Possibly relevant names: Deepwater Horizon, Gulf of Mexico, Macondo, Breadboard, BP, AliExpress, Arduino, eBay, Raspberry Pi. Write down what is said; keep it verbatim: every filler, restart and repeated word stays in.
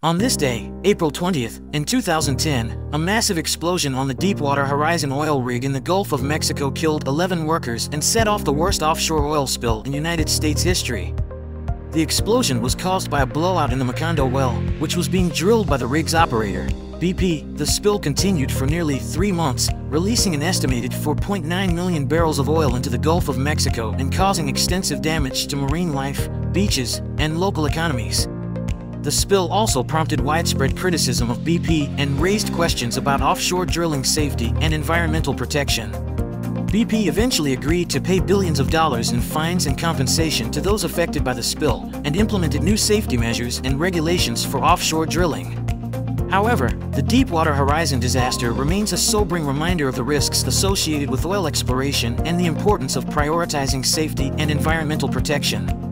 On this day, April twentieth, in two thousand ten, a massive explosion on the Deepwater Horizon oil rig in the Gulf of Mexico killed eleven workers and set off the worst offshore oil spill in United States history. The explosion was caused by a blowout in the Macondo well, which was being drilled by the rig's operator, B P. The spill continued for nearly three months, releasing an estimated four point nine million barrels of oil into the Gulf of Mexico and causing extensive damage to marine life, beaches, and local economies. The spill also prompted widespread criticism of B P and raised questions about offshore drilling safety and environmental protection. B P eventually agreed to pay billions of dollars in fines and compensation to those affected by the spill and implemented new safety measures and regulations for offshore drilling. However, the Deepwater Horizon disaster remains a sobering reminder of the risks associated with oil exploration and the importance of prioritizing safety and environmental protection.